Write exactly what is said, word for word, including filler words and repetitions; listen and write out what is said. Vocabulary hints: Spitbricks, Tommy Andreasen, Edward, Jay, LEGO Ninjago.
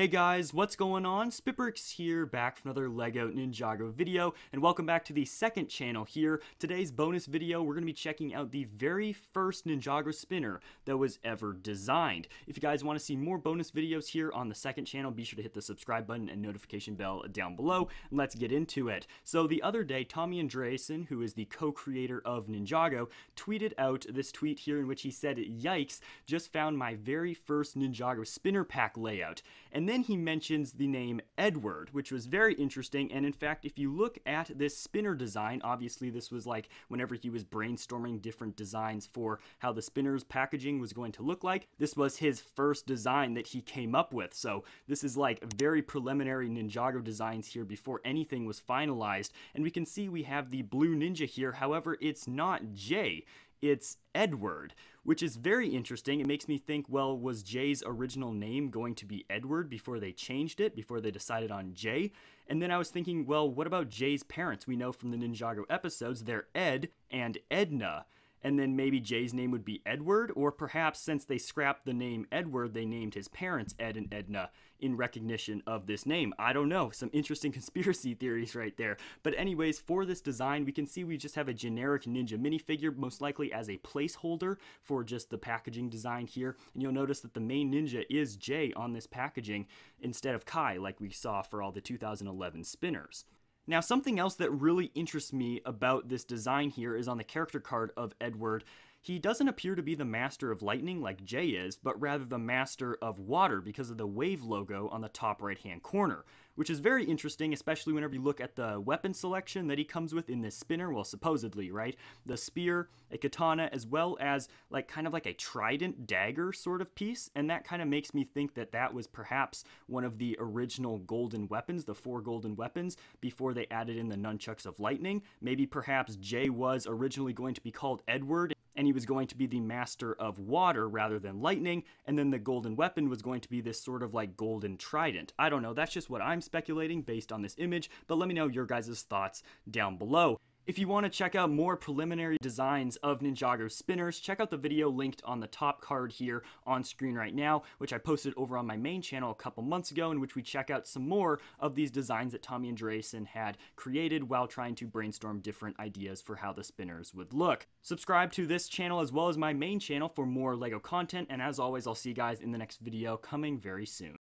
Hey guys, what's going on? Spitbricks here, back for another LEGO Ninjago video, and welcome back to the second channel here. Today's bonus video, we're going to be checking out the very first Ninjago spinner that was ever designed. If you guys want to see more bonus videos here on the second channel, be sure to hit the subscribe button and notification bell down below, and let's get into it. So the other day, Tommy Andreasen, who is the co-creator of Ninjago, tweeted out this tweet here in which he said, "Yikes, just found my very first Ninjago spinner pack layout." And And then he mentions the name Edward, which was very interesting. And in fact, if you look at this spinner design, obviously this was like whenever he was brainstorming different designs for how the spinner's packaging was going to look like, this was his first design that he came up with. So this is like very preliminary Ninjago designs here before anything was finalized. And we can see we have the blue ninja here. However, it's not Jay, it's Edward, which is very interesting. It makes me think, well, was Jay's original name going to be Edward before they changed it, before they decided on Jay? And then I was thinking, well, what about Jay's parents? We know from the Ninjago episodes, they're Ed and Edna. And then maybe Jay's name would be Edward, or perhaps since they scrapped the name Edward, they named his parents Ed and Edna in recognition of this name. I don't know, some interesting conspiracy theories right there. But anyways, for this design, we can see we just have a generic ninja minifigure, most likely as a placeholder for just the packaging design here. And you'll notice that the main ninja is Jay on this packaging instead of Kai, like we saw for all the two thousand eleven spinners. Now, something else that really interests me about this design here is on the character card of Edward. He doesn't appear to be the master of lightning like Jay is, but rather the master of water because of the wave logo on the top right hand corner, which is very interesting, especially whenever you look at the weapon selection that he comes with in this spinner. Well, supposedly, right? The spear, a katana, as well as like kind of like a trident dagger sort of piece. And that kind of makes me think that that was perhaps one of the original golden weapons, the four golden weapons, before they added in the nunchucks of lightning. Maybe perhaps Jay was originally going to be called Edward, and he was going to be the master of water rather than lightning, and then the golden weapon was going to be this sort of like golden trident. I don't know, that's just what I'm speculating based on this image, but let me know your guys' thoughts down below. If you want to check out more preliminary designs of Ninjago spinners, check out the video linked on the top card here on screen right now, which I posted over on my main channel a couple months ago, in which we check out some more of these designs that Tommy Andreasen had created while trying to brainstorm different ideas for how the spinners would look. Subscribe to this channel as well as my main channel for more LEGO content, and as always, I'll see you guys in the next video coming very soon.